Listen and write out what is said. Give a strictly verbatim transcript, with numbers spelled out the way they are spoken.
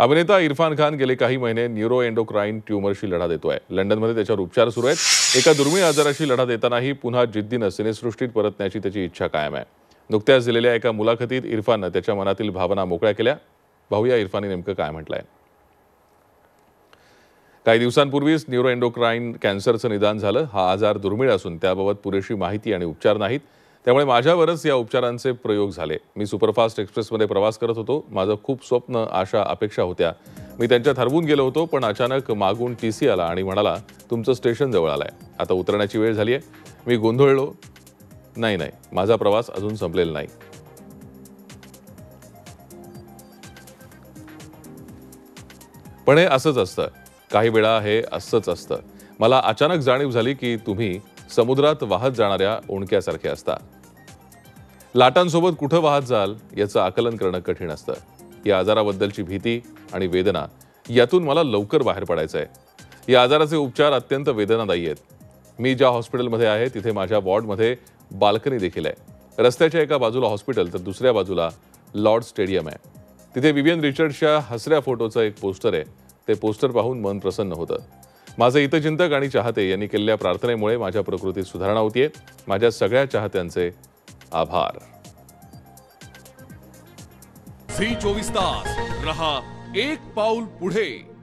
अभिनेता इरफान खान गेले काही महिने न्यूरो एंडोक्राइन ट्यूमरशी लढा देतोय। लंडनमध्ये त्याच्यावर उपचार सुरू आहेत। एका दुर्मिळ आजाराशी लढा देतानाही पुन्हा जिद्दीने सिनेसृष्टीत परतण्याची त्याची इच्छा कायम आहे। नुकत्याच दिलेल्या एका मुलाखतीत इरफानने त्याच्या मनातील भावना मोकळ्या केल्या। भाऊया इरफानने नेमकं काय म्हटलंय। काही दिवसांपूर्वीच न्यूरो एंडोक्राइन कॅन्सरचं निदान झालं। हा आजार दुर्मिळ असून त्याबाबत पुरेशी माहिती आणि उपचार नाहीत, त्यामुळे माझ्यावरच या उपचारांचे प्रयोग झाले। मी सुपरफास्ट एक्सप्रेसमध्ये प्रवास करत होतो। माझं खूप स्वप्न आशा अपेक्षा होत्या। मी त्यांच्यात हरवून गेलो होतो, पण अचानक मागून टीसी आला आणि म्हणाला, तुमचं स्टेशन जवळ आलंय, आता उतरण्याची वेळ झाली आहे। मी गोंधळलो, नाही नाही माझा प्रवास अजून संपलेला नाही। पण हे असंच असतं, काही वेळा हे असंच असतं। मला अचानक जाणीव झाली की तुम्ही समुद्रात वाहत जाणाऱ्या ओंडक्यासारखे असता। लाटांसोबत कुठे वाहत जाल याचं आकलन करणं कठीण असतं। या आजाराबद्दलची भीती आणि वेदना यातून मला लवकर बाहेर पडायचं आहे। या आजाराचे उपचार अत्यंत वेदनादायी आहेत। मी ज्या हॉस्पिटलमध्ये आहे तिथे माझ्या वॉर्डमध्ये बाल्कनी देखील आहे। रस्त्याच्या एका बाजूला हॉस्पिटल तर दुसऱ्या बाजूला लॉर्ड स्टेडियम आहे। तिथे विवियन रिचर्ड्सच्या हसऱ्या फोटोचं एक पोस्टर आहे। ते पोस्टर पाहून मन प्रसन्न होतं। माझे हितचिंतक आणि चाहते यांनी केलेल्या प्रार्थनेमुळे माझ्या प्रकृतीत सुधारणा होतीये। माझ्या सगळ्या चाहत्यांचे आभार। झी चोवीस तास रहा एक पाऊल पुढे।